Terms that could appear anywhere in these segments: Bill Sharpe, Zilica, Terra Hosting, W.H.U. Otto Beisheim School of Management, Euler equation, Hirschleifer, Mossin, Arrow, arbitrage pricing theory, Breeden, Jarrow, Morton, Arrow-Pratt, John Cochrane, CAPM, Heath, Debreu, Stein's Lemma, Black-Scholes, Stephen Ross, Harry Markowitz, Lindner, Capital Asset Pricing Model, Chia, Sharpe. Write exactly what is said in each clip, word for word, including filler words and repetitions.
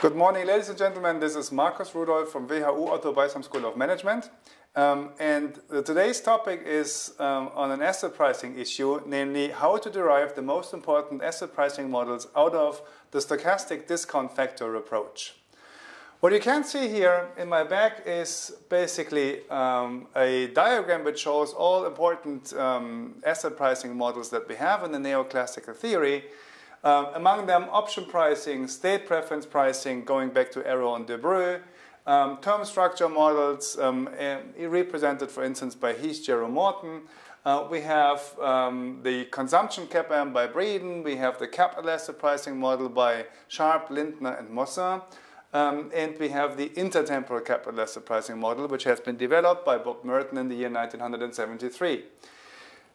Good morning, ladies and gentlemen. This is Markus Rudolf from W H U Otto Beisheim School of Management. Um, and today's topic is um, on an asset pricing issue, namely how to derive the most important asset pricing models out of the stochastic discount factor approach. What you can see here in my back is basically um, a diagram which shows all important um, asset pricing models that we have in the neoclassical theory. Um, among them, option pricing, state preference pricing, going back to Arrow and Debreu, um, term structure models, um, represented, for instance, by Heath, Jarrow, Morton. Uh, we have um, the consumption C A P M by Breeden. We have the capital asset pricing model by Sharpe, Lindner, and Mossin. Um, and we have the intertemporal capital asset pricing model, which has been developed by Bob Merton in the year nineteen seventy-three.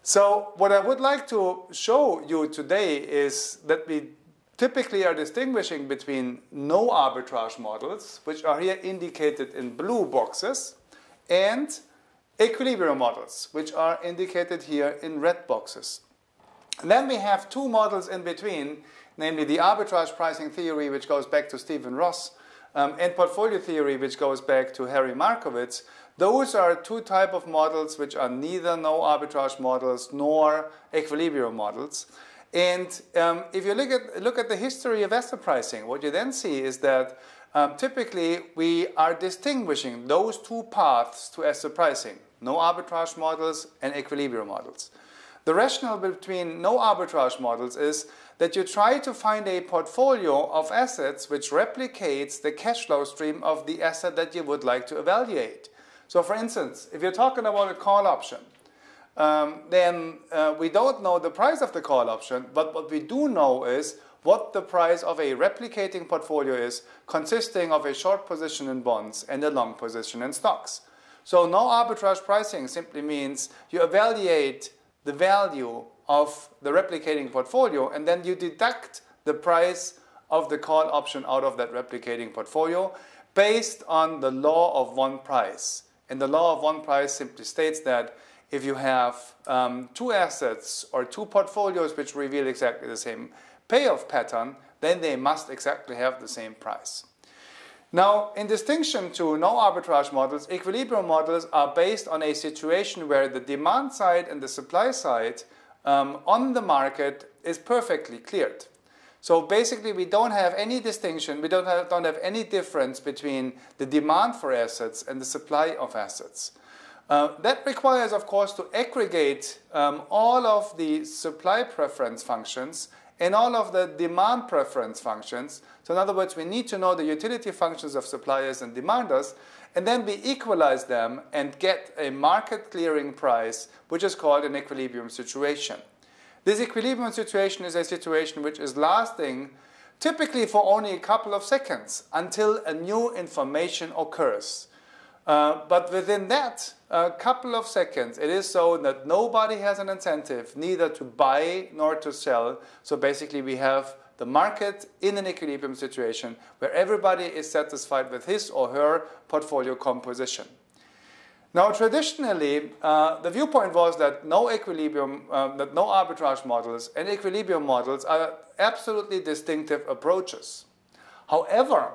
So what I would like to show you today is that we typically are distinguishing between no arbitrage models, which are here indicated in blue boxes, and equilibrium models, which are indicated here in red boxes. And then we have two models in between, namely the arbitrage pricing theory, which goes back to Stephen Ross, um, and portfolio theory, which goes back to Harry Markowitz. Those are two types of models which are neither no arbitrage models nor equilibrium models. And um, if you look at, look at the history of asset pricing, what you then see is that um, typically we are distinguishing those two paths to asset pricing, no arbitrage models and equilibrium models. The rationale between no arbitrage models is that you try to find a portfolio of assets which replicates the cash flow stream of the asset that you would like to evaluate. So for instance, if you're talking about a call option, um, then uh, we don't know the price of the call option, but what we do know is what the price of a replicating portfolio is, consisting of a short position in bonds and a long position in stocks. So no arbitrage pricing simply means you evaluate the value of the replicating portfolio and then you deduct the price of the call option out of that replicating portfolio based on the law of one price. And the law of one price simply states that if you have um, two assets or two portfolios which reveal exactly the same payoff pattern, then they must exactly have the same price. Now, in distinction to no arbitrage models, equilibrium models are based on a situation where the demand side and the supply side um, on the market is perfectly cleared. So basically, we don't have any distinction, we don't have, don't have any difference between the demand for assets and the supply of assets. Uh, that requires, of course, to aggregate um, all of the supply preference functions and all of the demand preference functions. So in other words, we need to know the utility functions of suppliers and demanders, and then we equalize them and get a market clearing price, which is called an equilibrium situation. This equilibrium situation is a situation which is lasting typically for only a couple of seconds until a new information occurs. Uh, but within that uh, couple of seconds, it is so that nobody has an incentive neither to buy nor to sell. So basically we have the market in an equilibrium situation where everybody is satisfied with his or her portfolio composition. Now, traditionally, uh, the viewpoint was that no equilibrium, uh, that no arbitrage models and equilibrium models are absolutely distinctive approaches. However,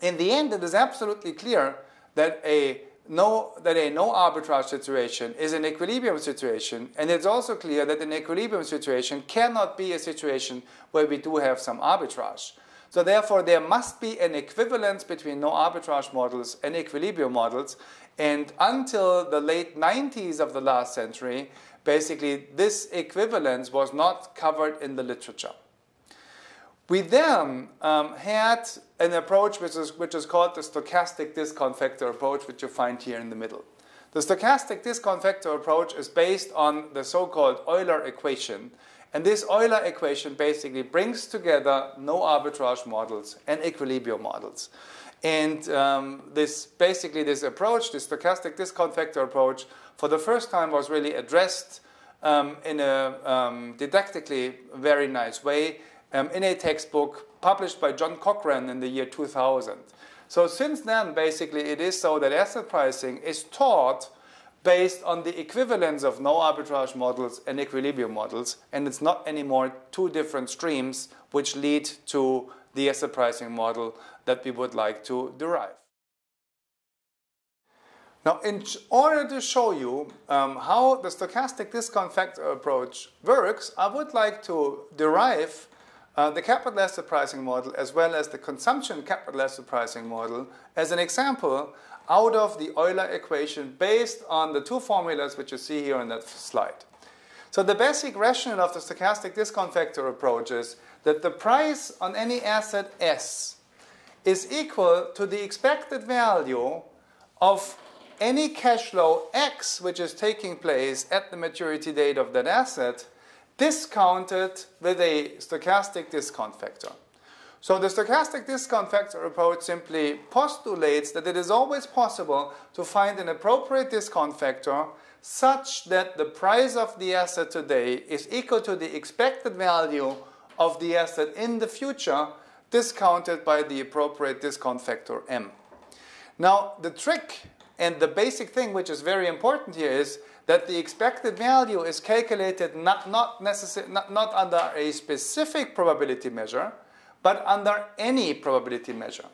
in the end, it is absolutely clear that a no, that a no arbitrage situation is an equilibrium situation, and it's also clear that an equilibrium situation cannot be a situation where we do have some arbitrage. So therefore, there must be an equivalence between no arbitrage models and equilibrium models. And until the late nineties of the last century, basically this equivalence was not covered in the literature. We then um, had an approach which is, which is called the stochastic discount factor approach, which you find here in the middle. The stochastic discount factor approach is based on the so-called Euler equation. And this Euler equation basically brings together no arbitrage models and equilibrium models. And um, this basically this approach, this stochastic discount factor approach, for the first time was really addressed um, in a um, didactically very nice way um, in a textbook published by John Cochrane in the year two thousand. So since then, basically, it is so that asset pricing is taught based on the equivalence of no arbitrage models and equilibrium models, and it's not anymore two different streams which lead to the asset pricing model that we would like to derive. Now, in order to show you um, how the stochastic discount factor approach works, I would like to derive uh, the capital asset pricing model as well as the consumption capital asset pricing model as an example out of the Euler equation based on the two formulas which you see here on that slide. So the basic rationale of the stochastic discount factor approach is that the price on any asset S is equal to the expected value of any cash flow X which is taking place at the maturity date of that asset discounted with a stochastic discount factor. So the stochastic discount factor approach simply postulates that it is always possible to find an appropriate discount factor such that the price of the asset today is equal to the expected value of the asset in the future discounted by the appropriate discount factor M. Now the trick and the basic thing which is very important here is that the expected value is calculated not, not, necessar- not, not under a specific probability measure, but under any probability measure.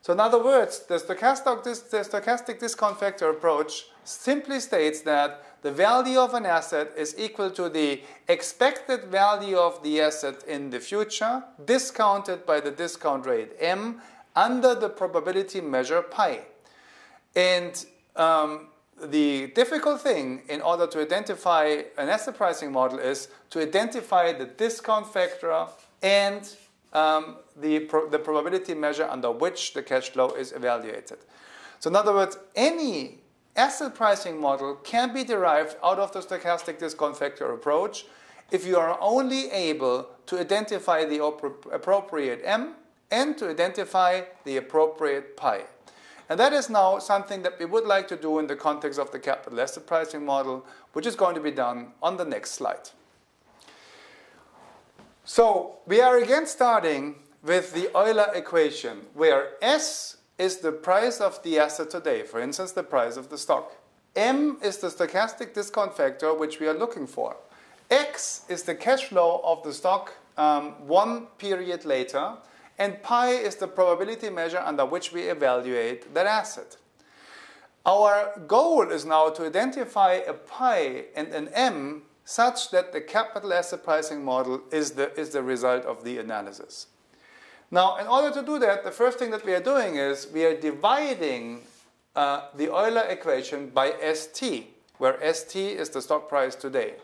So in other words, the stochastic, the stochastic discount factor approach simply states that the value of an asset is equal to the expected value of the asset in the future discounted by the discount rate M under the probability measure pi. And um, the difficult thing in order to identify an asset pricing model is to identify the discount factor and um, the, pro the probability measure under which the cash flow is evaluated. So in other words, any asset pricing model can be derived out of the stochastic discount factor approach if you are only able to identify the appropriate M and to identify the appropriate pi. And that is now something that we would like to do in the context of the capital asset pricing model, which is going to be done on the next slide. So we are again starting with the Euler equation, where S is the price of the asset today, for instance, the price of the stock. M is the stochastic discount factor which we are looking for. X is the cash flow of the stock um, one period later. And pi is the probability measure under which we evaluate that asset. Our goal is now to identify a pi and an M such that the capital asset pricing model is the, is the result of the analysis. Now, in order to do that, the first thing that we are doing is we are dividing uh, the Euler equation by S T, where S T is the stock price today.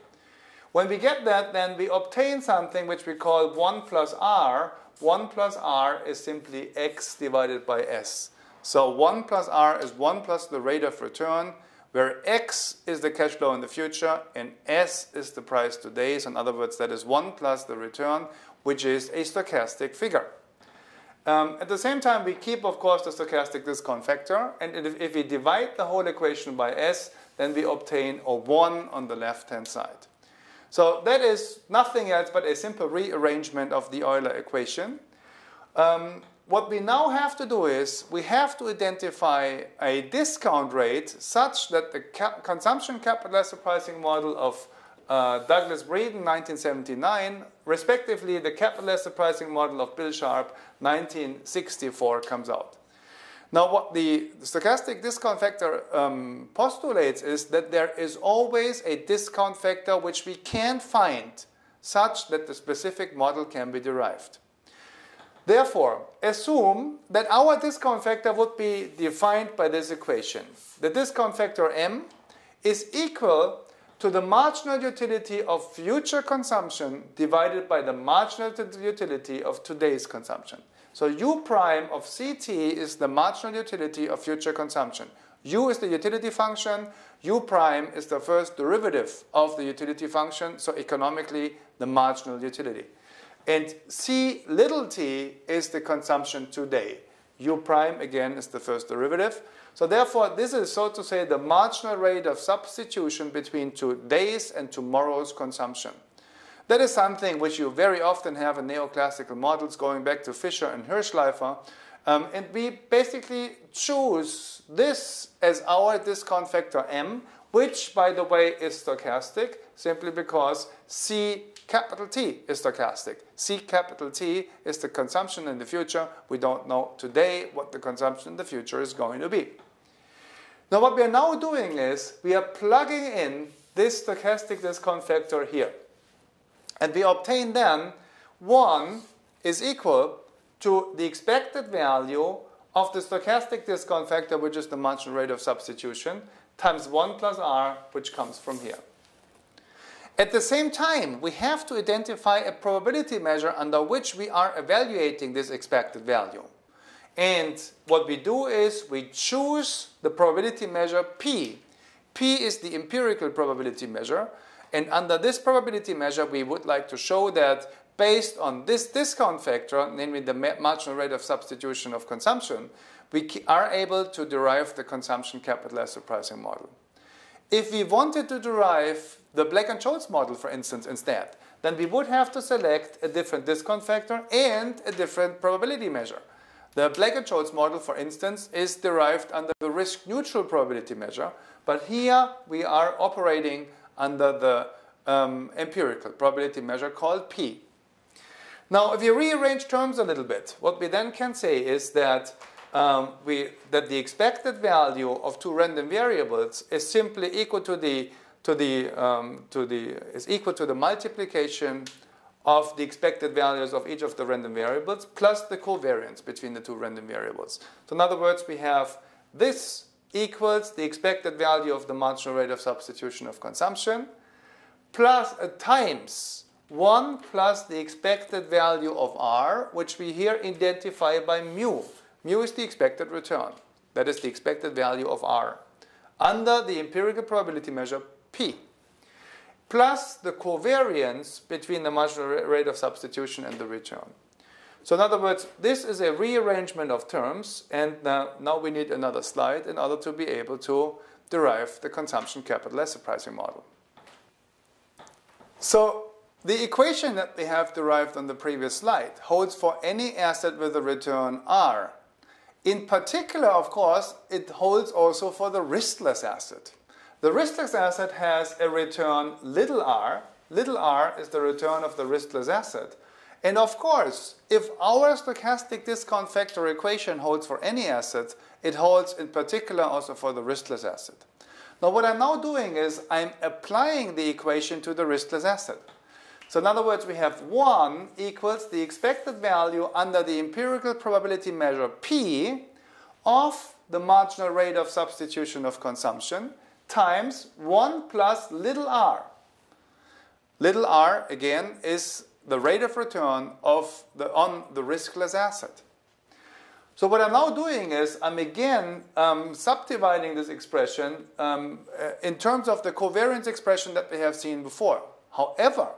When we get that, then we obtain something which we call one plus R. one plus R is simply X divided by S. So one plus R is one plus the rate of return, where X is the cash flow in the future and S is the price today. So in other words, that is one plus the return, which is a stochastic figure. Um, at the same time, we keep, of course, the stochastic discount factor. And if, if we divide the whole equation by S, then we obtain a one on the left-hand side. So that is nothing else but a simple rearrangement of the Euler equation. Um, what we now have to do is we have to identify a discount rate such that the cap consumption capital asset pricing model of uh, Douglas Breeden, nineteen seventy-nine, respectively the capital asset pricing model of Bill Sharpe, nineteen sixty-four, comes out. Now, what the stochastic discount factor um, postulates is that there is always a discount factor which we can find such that the specific model can be derived. Therefore, assume that our discount factor would be defined by this equation. The discount factor M is equal to the marginal utility of future consumption divided by the marginal utility of today's consumption. So U prime of C T is the marginal utility of future consumption. U is the utility function. U prime is the first derivative of the utility function, so economically the marginal utility. And C little t is the consumption today. U prime, again, is the first derivative. So therefore, this is, so to say, the marginal rate of substitution between today's and tomorrow's consumption. That is something which you very often have in neoclassical models going back to Fisher and Hirschleifer. Um, and we basically choose this as our discount factor M, which, by the way, is stochastic, simply because C Capital T is stochastic. C capital T is the consumption in the future. We don't know today what the consumption in the future is going to be. Now what we are now doing is we are plugging in this stochastic discount factor here. And we obtain then one is equal to the expected value of the stochastic discount factor, which is the Munchausen rate of substitution, times one plus r, which comes from here. At the same time, we have to identify a probability measure under which we are evaluating this expected value. And what we do is we choose the probability measure p. p is the empirical probability measure. And under this probability measure, we would like to show that based on this discount factor, namely the marginal rate of substitution of consumption, we are able to derive the consumption capital S pricing model. If we wanted to derive the Black-Scholes model, for instance, instead, then we would have to select a different discount factor and a different probability measure. The Black-Scholes model, for instance, is derived under the risk-neutral probability measure, but here we are operating under the um, empirical probability measure called P. Now, if you rearrange terms a little bit, what we then can say is that, um, we, that the expected value of two random variables is simply equal to the, to the, um, to the, is equal to the multiplication of the expected values of each of the random variables plus the covariance between the two random variables. So in other words, we have this equals the expected value of the marginal rate of substitution of consumption plus uh, times one plus the expected value of r, which we here identify by mu. Mu is the expected return. That is the expected value of r under the empirical probability measure p, plus the covariance between the marginal rate of substitution and the return. So in other words, this is a rearrangement of terms, and now, now we need another slide in order to be able to derive the consumption capital S pricing model. So the equation that we have derived on the previous slide holds for any asset with a return R. In particular, of course, it holds also for the riskless asset. The riskless asset has a return little r. Little r is the return of the riskless asset. And of course, if our stochastic discount factor equation holds for any asset, it holds in particular also for the riskless asset. Now what I'm now doing is I'm applying the equation to the riskless asset. So in other words, we have one equals the expected value under the empirical probability measure p of the marginal rate of substitution of consumption times one plus little r. Little r, again, is the rate of return of the, on the riskless asset. So what I'm now doing is I'm again um, subdividing this expression um, in terms of the covariance expression that we have seen before. However,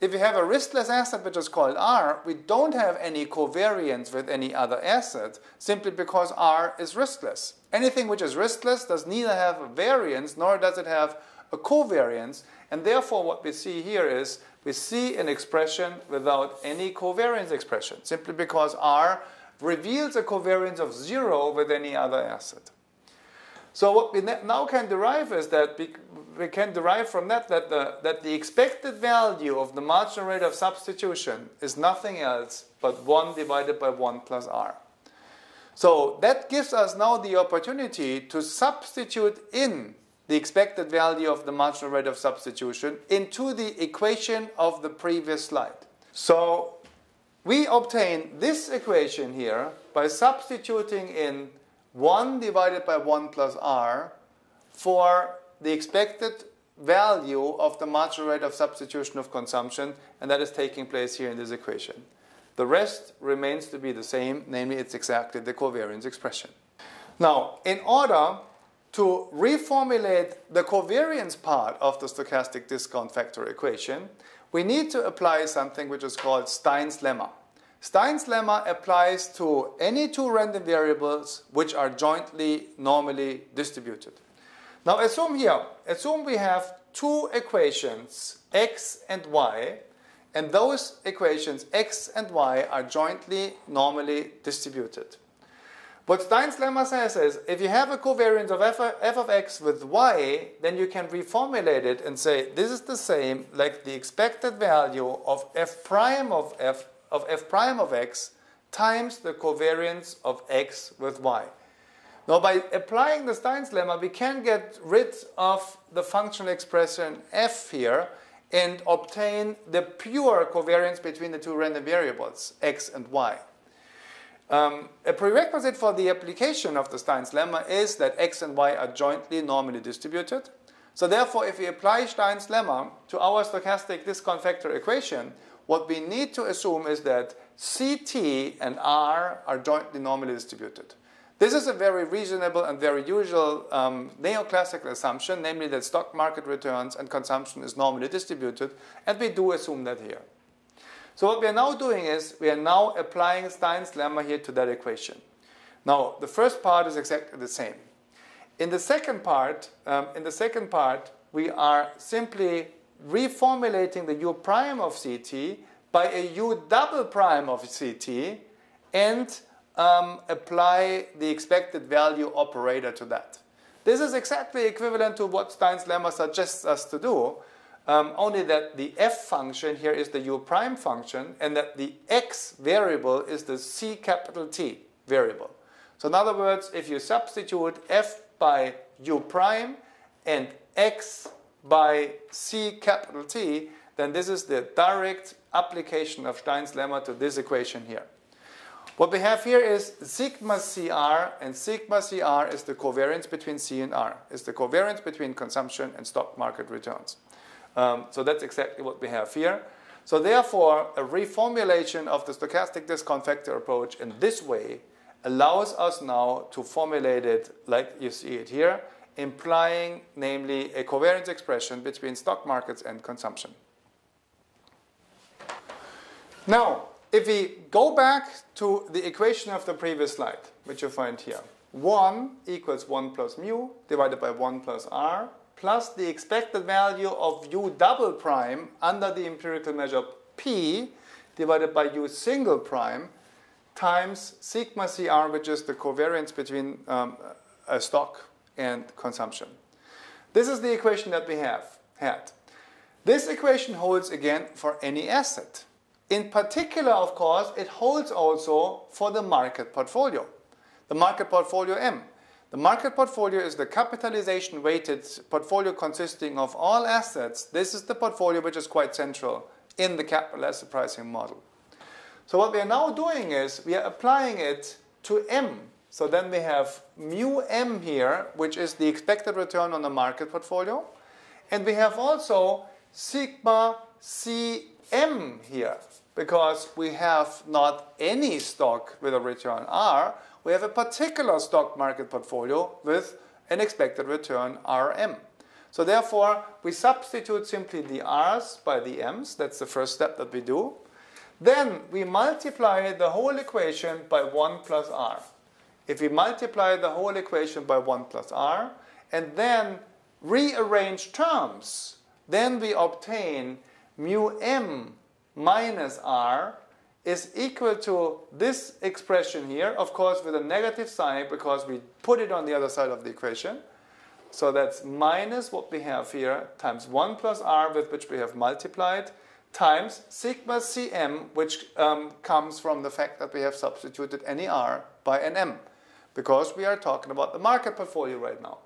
if we have a riskless asset which is called R, we don't have any covariance with any other asset simply because R is riskless. Anything which is riskless does neither have a variance nor does it have a covariance, and therefore what we see here is we see an expression without any covariance expression simply because R reveals a covariance of zero with any other asset. So what we now can derive is that we, we can derive from that that the, that the expected value of the marginal rate of substitution is nothing else but one divided by one plus r. So that gives us now the opportunity to substitute in the expected value of the marginal rate of substitution into the equation of the previous slide. So we obtain this equation here by substituting in one divided by one plus r for the expected value of the marginal rate of substitution of consumption, and that is taking place here in this equation. The rest remains to be the same, namely it's exactly the covariance expression. Now, in order to reformulate the covariance part of the stochastic discount factor equation, we need to apply something which is called Stein's Lemma. Stein's lemma applies to any two random variables which are jointly normally distributed. Now assume here, assume we have two equations x and y, and those equations x and y are jointly normally distributed. What Stein's lemma says is, if you have a covariance of f, f of x with y, then you can reformulate it and say, this is the same like the expected value of f prime of f of f prime of x times the covariance of x with y. Now, by applying the Stein's lemma, we can get rid of the functional expression f here and obtain the pure covariance between the two random variables, x and y. Um, a prerequisite for the application of the Stein's lemma is that x and y are jointly normally distributed. So therefore, if we apply Stein's lemma to our stochastic discount factor equation, what we need to assume is that C T and R are jointly normally distributed. This is a very reasonable and very usual um, neoclassical assumption, namely that stock market returns and consumption is normally distributed, and we do assume that here. So what we are now doing is, we are now applying Stein's lemma here to that equation. Now, the first part is exactly the same. In the second part, um, in the second part, we are simply reformulating the u prime of C T by a u double prime of C T and um, apply the expected value operator to that. This is exactly equivalent to what Stein's lemma suggests us to do. Um, only that the f function here is the u prime function, and that the x variable is the C capital T variable. So in other words, if you substitute f by u prime and x by C capital T, then this is the direct application of Stein's lemma to this equation here. What we have here is sigma C R, and sigma C R is the covariance between C and R. It's the covariance between consumption and stock market returns. Um, so that's exactly what we have here. So therefore, a reformulation of the stochastic discount factor approach in this way allows us now to formulate it like you see it here, implying, namely, a covariance expression between stock markets and consumption. Now, if we go back to the equation of the previous slide, which you find here, one equals one plus mu divided by one plus r, plus the expected value of u double prime under the empirical measure p divided by u single prime times sigma C R, which is the covariance between um, a stock and consumption. This is the equation that we have had. This equation holds again for any asset. In particular, of course, it holds also for the market portfolio, the market portfolio M. The market portfolio is the capitalization-weighted portfolio consisting of all assets. This is the portfolio which is quite central in the capital asset pricing model. So what we are now doing is we are applying it to M. So then we have mu M here, which is the expected return on the market portfolio. And we have also sigma C M here, because we have not any stock with a return R. We have a particular stock market portfolio with an expected return R M. So therefore, we substitute simply the R's by the M's. That's the first step that we do. Then we multiply the whole equation by one plus R. If we multiply the whole equation by one plus R and then rearrange terms, then we obtain mu M minus R is equal to this expression here, of course with a negative sign because we put it on the other side of the equation. So that's minus what we have here times one plus r, with which we have multiplied, times sigma C M, which um, comes from the fact that we have substituted any r by an m, because we are talking about the market portfolio right now.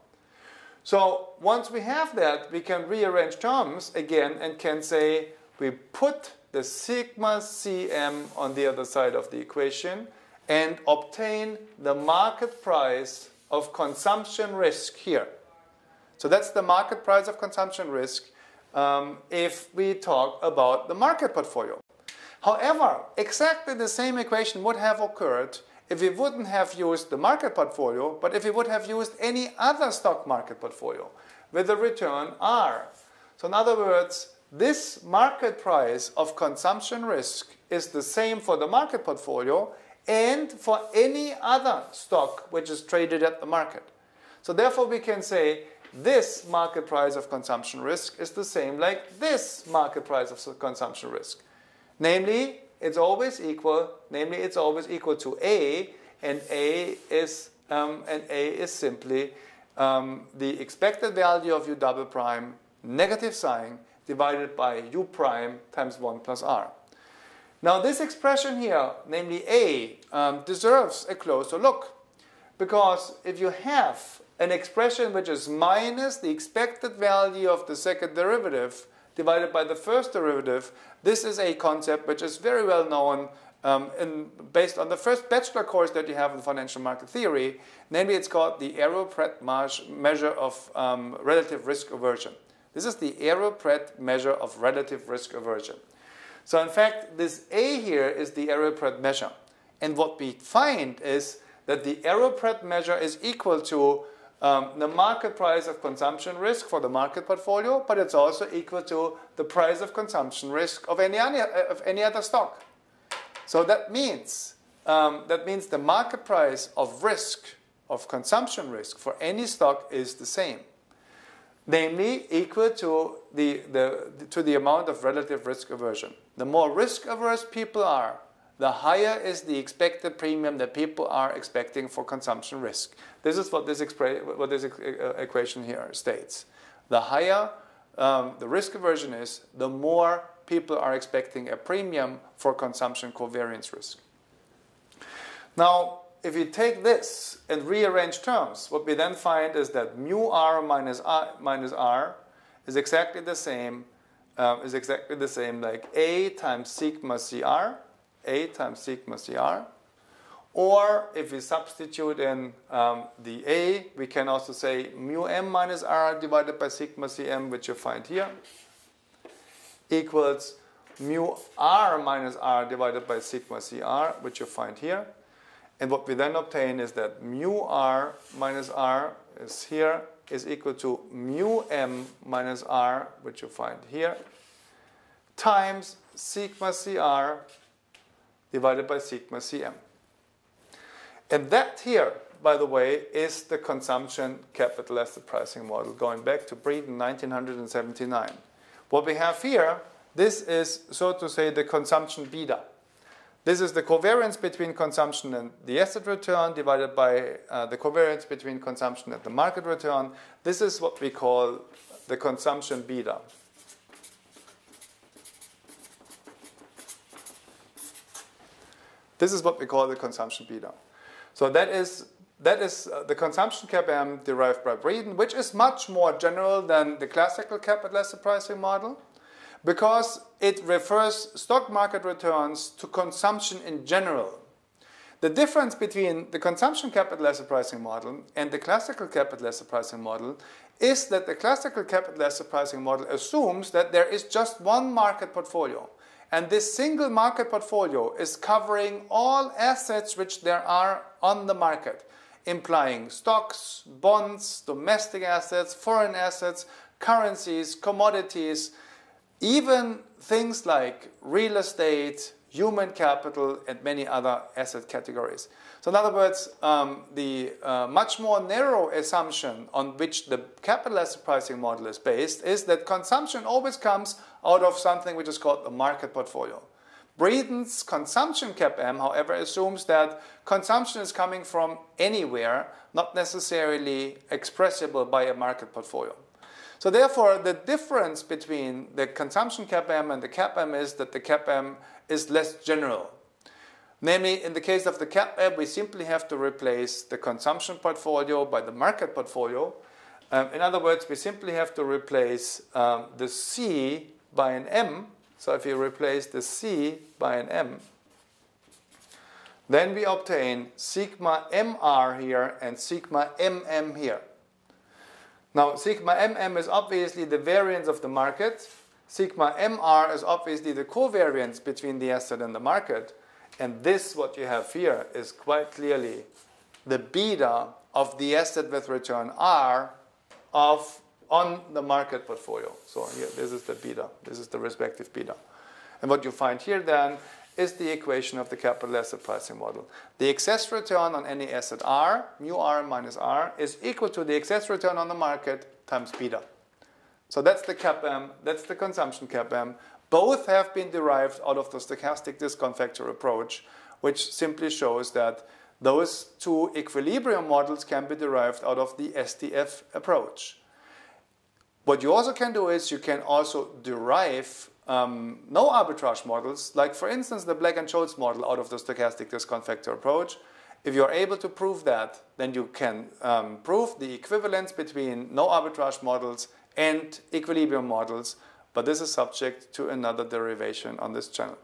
So once we have that, we can rearrange terms again and can say we put the sigma C M on the other side of the equation and obtain the market price of consumption risk here. So that's the market price of consumption risk um, if we talk about the market portfolio. However, exactly the same equation would have occurred if we wouldn't have used the market portfolio, but if we would have used any other stock market portfolio with a return R. So in other words, this market price of consumption risk is the same for the market portfolio and for any other stock which is traded at the market. So therefore we can say this market price of consumption risk is the same like this market price of consumption risk. Namely, it's always equal, namely it's always equal to A, and A is um, and A is simply um, the expected value of u double prime negative sign divided by u prime times one plus r. Now this expression here, namely A, um, deserves a closer look, because if you have an expression which is minus the expected value of the second derivative divided by the first derivative, this is a concept which is very well known um, in, based on the first bachelor course that you have in financial market theory. Namely, it's called the Arrow-Pratt measure of um, relative risk aversion. This is the Arrow-Pratt measure of relative risk aversion. So in fact, this A here is the Arrow-Pratt measure. And what we find is that the Arrow-Pratt measure is equal to um, the market price of consumption risk for the market portfolio, but it's also equal to the price of consumption risk of any, of any other stock. So that means, um, that means the market price of risk, of consumption risk for any stock is the same. Namely, equal to the, the, to the amount of relative risk aversion. The more risk-averse people are, the higher is the expected premium that people are expecting for consumption risk. This is what this, what this equation here states. The higher um, the risk aversion is, the more people are expecting a premium for consumption covariance risk. Now, if you take this and rearrange terms, what we then find is that mu r minus r, minus r is exactly the same uh, is exactly the same like a times sigma cr, a times sigma cr. Or if we substitute in um, the a, we can also say mu m minus r divided by sigma cm, which you find here, equals mu r minus r divided by sigma cr, which you find here. And what we then obtain is that mu r minus r is here is equal to mu m minus r, which you find here, times sigma cr divided by sigma cm. And that here, by the way, is the consumption capital asset pricing model, going back to Breeden nineteen seventy-nine. What we have here, this is, so to say, the consumption beta. This is the covariance between consumption and the asset return divided by uh, the covariance between consumption and the market return. This is what we call the consumption beta. This is what we call the consumption beta. So that is, that is uh, the consumption C A P M derived by Breeden, which is much more general than the classical capital asset pricing model, because it refers stock market returns to consumption in general. The difference between the consumption capital asset pricing model and the classical capital asset pricing model is that the classical capital asset pricing model assumes that there is just one market portfolio, and this single market portfolio is covering all assets which there are on the market, implying stocks, bonds, domestic assets, foreign assets, currencies, commodities, even things like real estate, human capital, and many other asset categories. So in other words, um, the uh, much more narrow assumption on which the capital asset pricing model is based is that consumption always comes out of something which is called the market portfolio. Breeden's consumption C A P M, however, assumes that consumption is coming from anywhere, not necessarily expressible by a market portfolio. So therefore, the difference between the consumption C A P M and the C A P M is that the C A P M is less general. Namely, in the case of the C A P M, we simply have to replace the consumption portfolio by the market portfolio. Um, in other words, we simply have to replace um, the C by an M. So if you replace the C by an M, then we obtain sigma M R here and sigma M M here. Now, sigma M M is obviously the variance of the market. Sigma M R is obviously the covariance between the asset and the market. And this, what you have here, is quite clearly the beta of the asset with return R of, on the market portfolio. So here, this is the beta. This is the respective beta. And what you find here, then, is the equation of the capital asset pricing model. The excess return on any asset R, mu R minus R, is equal to the excess return on the market times beta. So that's the C A P M, that's the consumption C A P M. Both have been derived out of the stochastic discount factor approach, which simply shows that Those two equilibrium models can be derived out of the S D F approach. What you also can do is you can also derive um, no arbitrage models, like for instance the Black and Scholes model out of the stochastic discount factor approach. If you're able to prove that, then you can um, prove the equivalence between no arbitrage models and equilibrium models, but this is subject to another derivation on this channel.